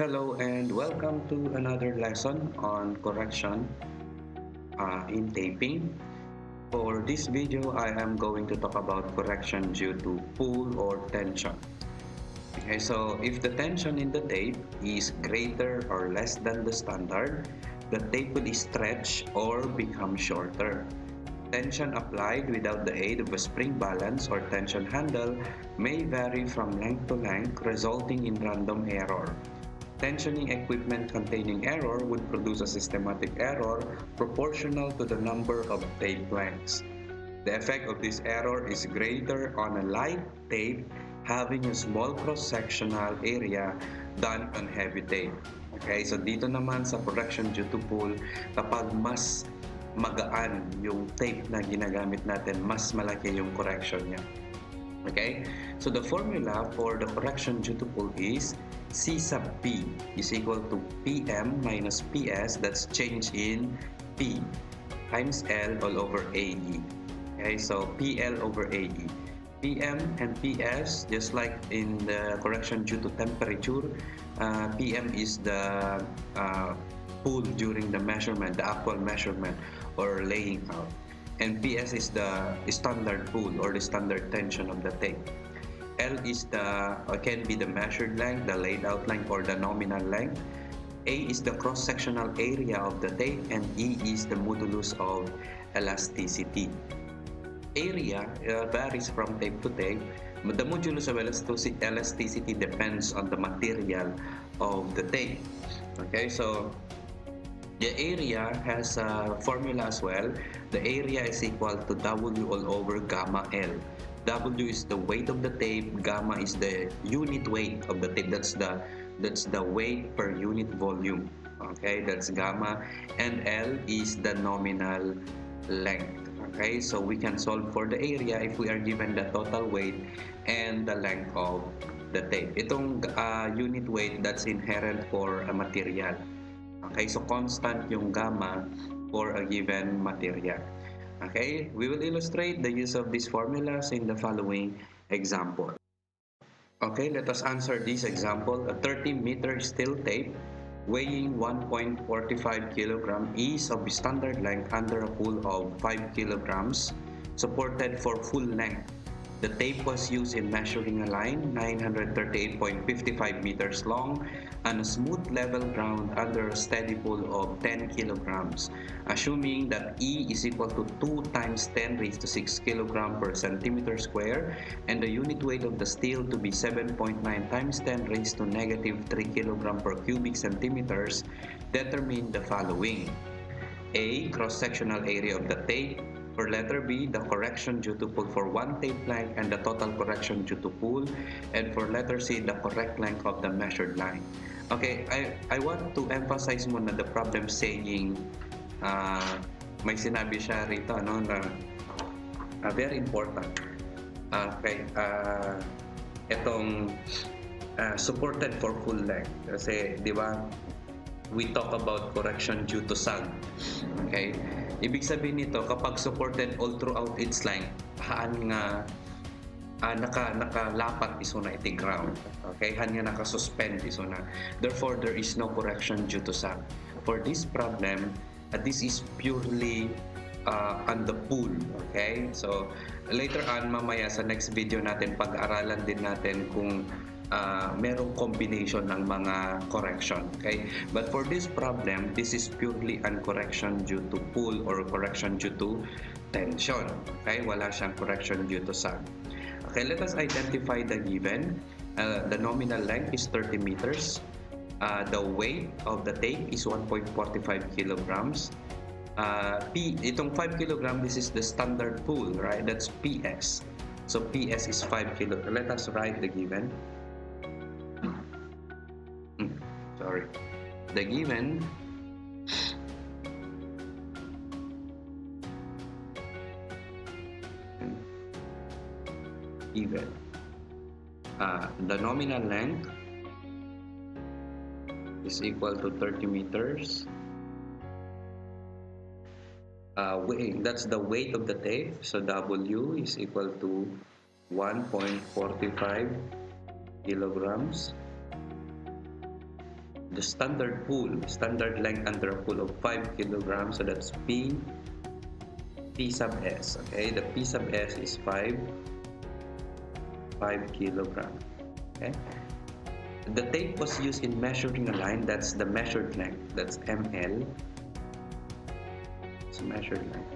Hello and welcome to another lesson on correction in taping. For this video, I am going to talk about correction due to pull or tension. Okay, so if the tension in the tape is greater or less than the standard, the tape will stretch or become shorter. Tension applied without the aid of a spring balance or tension handle may vary from length to length, resulting in random error. Tensioning equipment containing error would produce a systematic error proportional to the number of tape lengths. The effect of this error is greater on a light tape having a small cross-sectional area than on heavy tape. Okay, so dito naman sa correction due to pull, kapag mas magaan yung tape na ginagamit natin, mas malaki yung correction niya. Okay, so the formula for the correction due to pull is C sub P is equal to PM minus PS, that's change in P, times L all over AE. Okay, so PL over AE. PM and PS, just like in the correction due to temperature, PM is the pull during the measurement, the actual measurement or laying out. And PS is the standard pull or the standard tension of the tape. L is the, or can be the measured length, the laid out length or the nominal length. A is the cross-sectional area of the tape, and E is the modulus of elasticity. Area varies from tape to tape. The modulus of elasticity depends on the material of the tape. Okay, so the area has a formula as well. The area is equal to W all over gamma L. W is the weight of the tape, gamma is the unit weight of the tape. That's the weight per unit volume. Okay, that's gamma, and L is the nominal length. Okay, so we can solve for the area if we are given the total weight and the length of the tape. Itong unit weight, that's inherent for a material. Okay, so constant yung gamma for a given material. Okay, we will illustrate the use of these formulas in the following example. Okay, let us answer this example. A 30-meter steel tape weighing 1.45 kg is of standard length under a pull of 5 kg, supported for full length. The tape was used in measuring a line 938.55 meters long and a smooth level ground under a steady pull of 10 kilograms, assuming that E is equal to 2 times 10 raised to 6 kilogram per centimeter square and the unit weight of the steel to be 7.9 times 10 raised to negative 3 kilogram per cubic centimeters. Determine the following: A, cross-sectional area of the tape. For letter B, the correction due to pull for one tape length and the total correction due to pull. And for letter C, the correct length of the measured line. Okay, I want to emphasize muna the problem saying, may sinabi siya rito, ano, na very important. Okay, itong supported for full length. Kasi, di ba, we talk about correction due to sag. Okay? Ibig sabihin nito, kapag supported all throughout its length, haan nga nakalapat iso na itig ground. Okay? Haan nga nakasuspend iso na. Therefore, there is no correction due to sag. For this problem, this is purely on the pull. Okay? So, later on, mamaya sa next video natin, pag-aralan din natin kung merong combination ng mga correction, okay? But for this problem, this is purely an correction due to pull or correction due to tension, okay? Wala siyang correction due to sag. Okay, let us identify the given. The nominal length is 30 meters. The weight of the tape is 1.45 kilograms. Itong 5 kilogram, this is the standard pull, right? That's PS. So PS is 5 kilograms. Let us write the given. The given the nominal length is equal to 30 meters. Weight, that's the weight of the tape, so W is equal to 1.45 kilograms. the standard pull, standard length under a pull of 5 kilograms, so that's P sub S. Okay, the P sub S is 5 kilogram. Okay, the tape was used in measuring a line. That's the measured length. That's ML. It's measured length.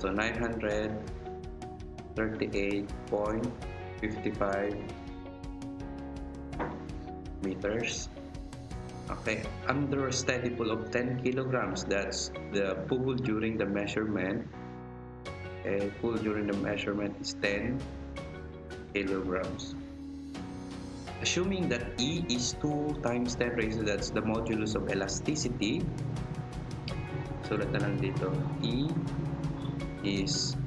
So 938.55 meters. Okay, under a steady pull of 10 kilograms. That's the pull during the measurement. Okay, pull during the measurement is 10 kilograms. Assuming that E is 2 times 10 raised, that's the modulus of elasticity. Sulat na lang dito, E is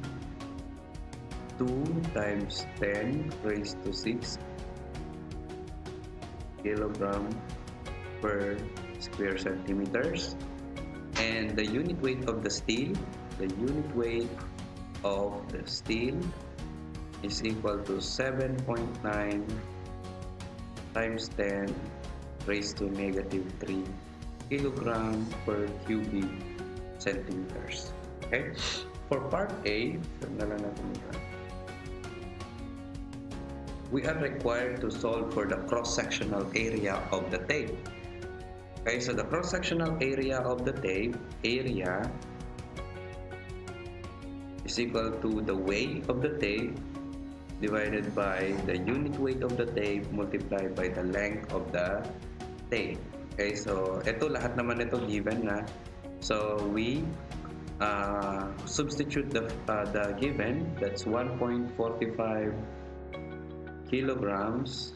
2 times 10 raised to 6 kilogram per square centimeters, and the unit weight of the steel, is equal to 7.9 times 10 raised to -3 kilogram per cubic centimeters. Okay, for part A, we are required to solve for the cross-sectional area of the tape. Okay, so the cross-sectional area of the tape is equal to the weight of the tape divided by the unit weight of the tape multiplied by the length of the tape. Okay, so ito lahat naman ito given na. So we substitute the given. That's 1.45 kilograms,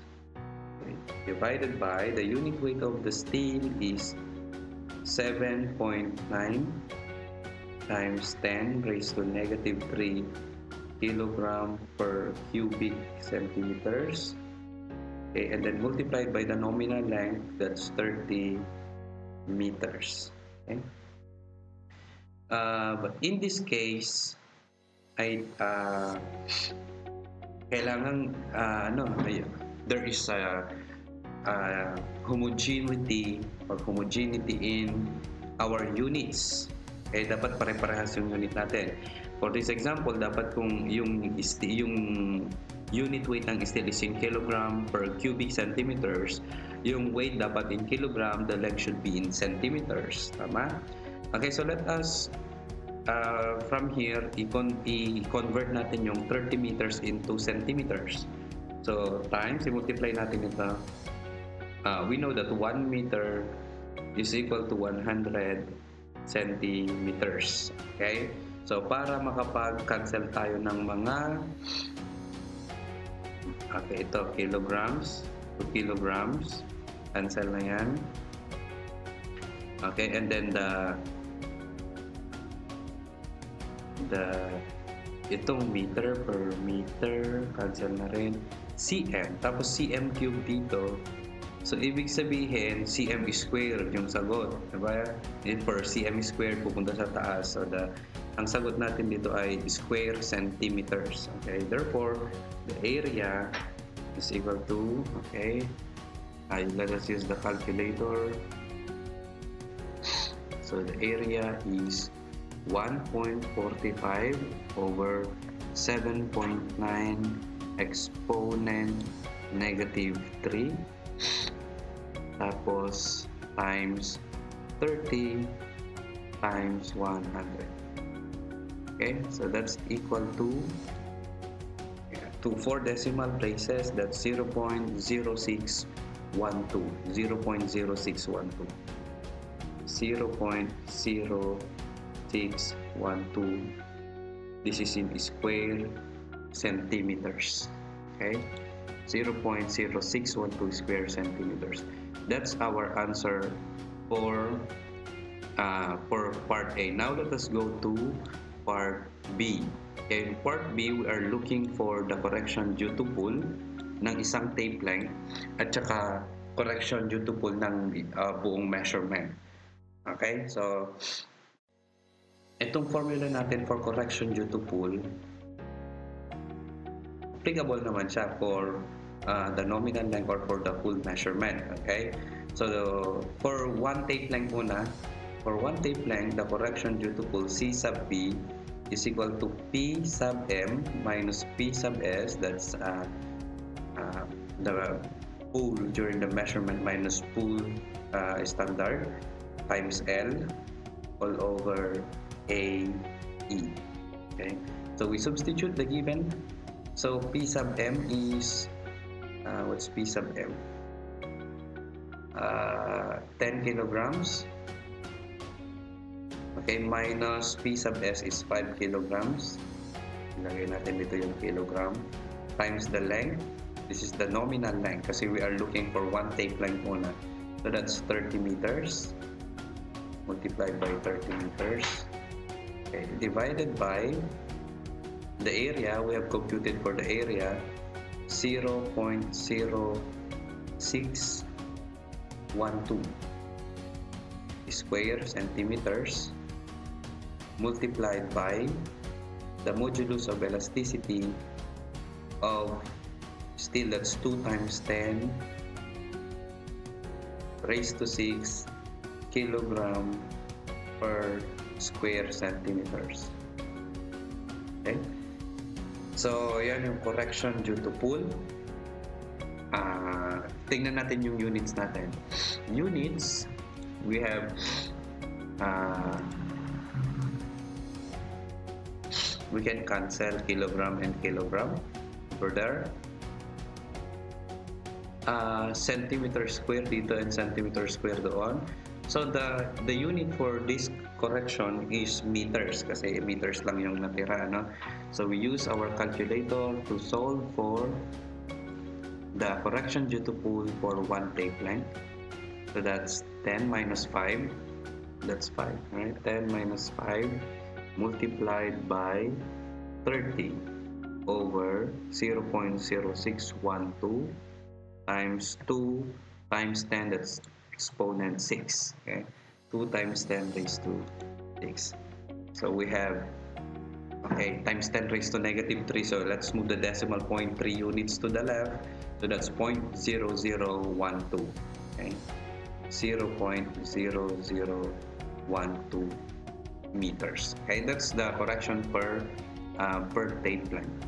okay, divided by the unit weight of the steel is 7.9 times 10 raised to -3 kilogram per cubic centimeters, okay, and then multiplied by the nominal length, that's 30 meters. Okay, but in this case there is a homogeneity in our units. Eh, dapat pare-parehas yung unit natin. For this example, dapat kung yung unit weight ng steel is in kilogram per cubic centimeters, yung weight dapat in kilogram, the length should be in centimeters. Tama? Okay, so let us from here, i-convert natin yung 30 meters into centimeters. So, times, i-multiply natin ito. We know that 1 meter is equal to 100 centimeters. Okay? So, para makapag-cancel tayo ng mga... Okay, ito, kilograms. 2 kilograms. Cancel na yan. Okay, and then itong meter per meter, cancel na rin, cm, tapos cm cube dito, so ibig sabihin cm squared yung sagot, diba? And for cm squared pupunta sa taas, so ang sagot natin dito ay square centimeters. Okay, therefore the area is equal to, okay, let us use the calculator. So the area is 1.45 over 7.9 exponent -3, tapos times 30 times 100. Okay, so that's equal to 4 decimal places. That's 0.0612. 0.0612. 0.0612. This is in square centimeters. Okay, 0.0612 square centimeters. That's our answer for part A. Now let us go to part B. In part B, we are looking for the correction due to pull ng isang tape length at saka correction due to pull ng buong measurement. Okay, so itong formula natin for correction due to pull, applicable naman siya for the nominal length or for the pull measurement. Okay, So for one tape length muna, for one tape length, the correction dutiful C sub P is equal to P sub M minus P sub S, that's the pull during the measurement minus pull standard, times L all over A E. Okay, so we substitute the given. So P sub M is what's P sub M? 10 kilograms. Okay, minus P sub S is 5 kilograms. Ilagay natin dito yung kilogram. Times the length. This is the nominal length kasi we are looking for one tape length muna. So that's 30 meters. Multiplied by 30 meters. Okay, divided by the area. We have computed for the area 0.0612 square centimeters, multiplied by the modulus of elasticity of, still that's 2 times 10 raised to 6 kilogram per square centimeters. Okay, so yan yung correction due to pull. Tingnan natin yung units natin. Units, we have we can cancel kilogram and kilogram further. Centimeter square dito and centimeter square doon. So the unit for this correction is meters kasi meters lang yung natira, no? So we use our calculator to solve for the correction due to pull for one tape length. So that's 10 minus 5, that's 5, right? 10 minus 5 multiplied by 30 over 0.0612 times 2 times 10, that's exponent 6, okay? 2 times 10 raised to 6. So we have, okay, times 10 raised to negative 3, so let's move the decimal point 3 units to the left. So that's 0.0012, okay? 0.0012 meters. Okay, that's the correction per tape length.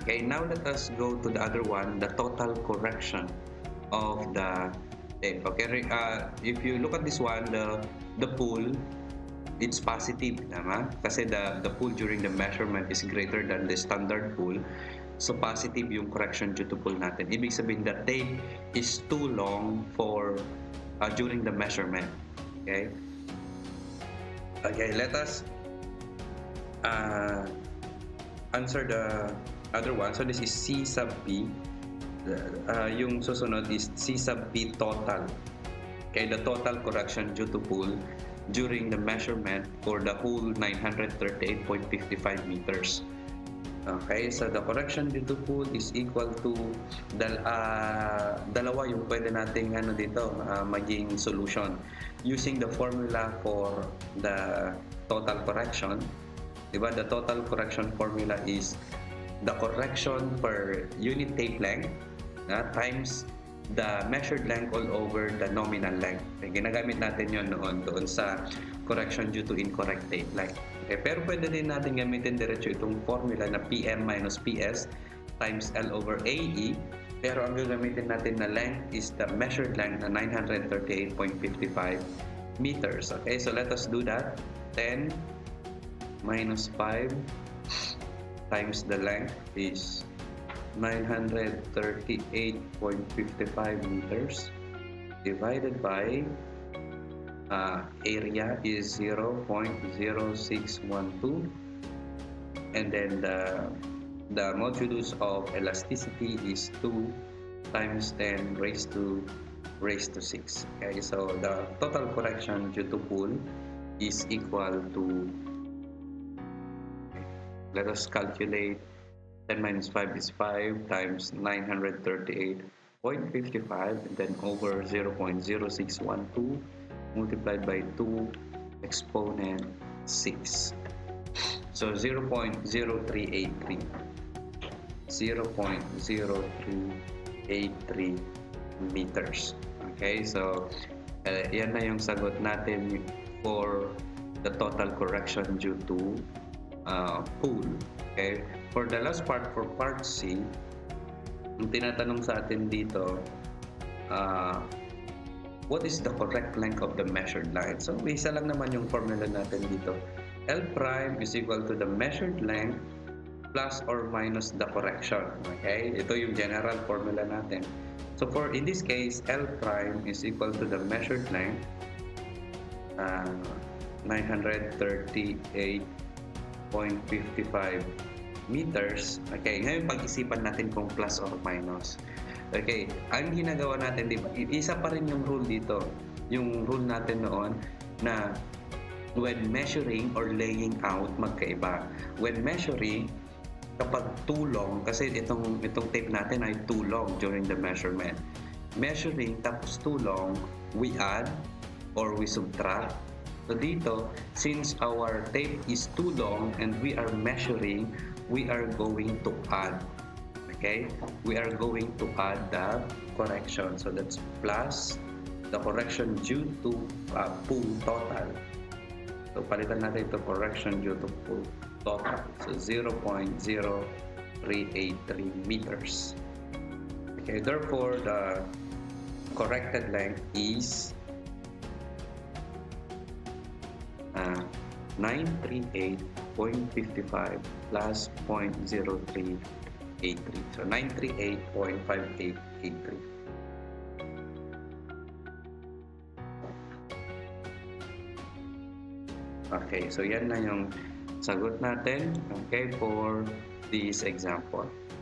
Okay, now let us go to the other one, the total correction of the tape. Okay, if you look at this one, the pull, it's positive, tama? Kasi the pull during the measurement is greater than the standard pull. So positive yung correction due to pull natin. Ibig sabihin the tape is too long for during the measurement. Okay. Okay, let us answer the other one. So this is C sub P. Yung susunod is C sub P total. Okay, the total correction due to pull during the measurement for the whole 938.55 meters. Okay, so the correction due to pull is equal to dalawa yung pwede nating ano dito maging solution using the formula for the total correction. Diba, the total correction formula is the correction per unit tape length times the measured length all over the nominal length. Okay, ginagamit natin yun noon doon sa correction due to incorrect tape length. Eh, pero pwede din natin gamitin diretso itong formula na PM minus PS times L over AE. Pero ang gagamitin natin na length is the measured length na 938.55 meters. Okay, so let us do that. 10 minus 5 times the length is 938.55 meters divided by area is 0.0612, and then the modulus of elasticity is 2 times 10 raised to 6. Okay, so the total correction due to pull is equal to, let us calculate, 10 minus 5 is 5 times 938.55 and then over 0.0612 multiplied by 2 exponent 6. So 0.0383 0.0383 meters. Okay, so yan na yung sagot natin for the total correction due to pool. Okay, for the last part, for part C, ang tinatanong sa atin dito, what is the correct length of the measured line? So isa lang naman yung formula natin dito. L prime is equal to the measured length plus or minus the correction. Okay, ito yung general formula natin. So for, in this case, L prime is equal to the measured length, 938.55 meters. Okay, ngayon pag-isipan natin kung plus or minus. Okay, ang ginagawa natin, diba, isa pa rin yung rule dito. Yung rule natin noon na when measuring or laying out, magkaiba. When measuring, kapag too long, kasi itong tape natin ay too long during the measurement. Measuring tapos too long, we add or we subtract. So dito, since our tape is too long and we are measuring, we are going to add. Okay? We are going to add the correction. So that's plus the correction due to pool total. So palitan natin ito, correction due to pool total. So 0.0383 meters. Okay, therefore the corrected length is 938.55 plus 0.0383. So 938.5883. Okay, so yan na yung sagot natin, okay, for this example.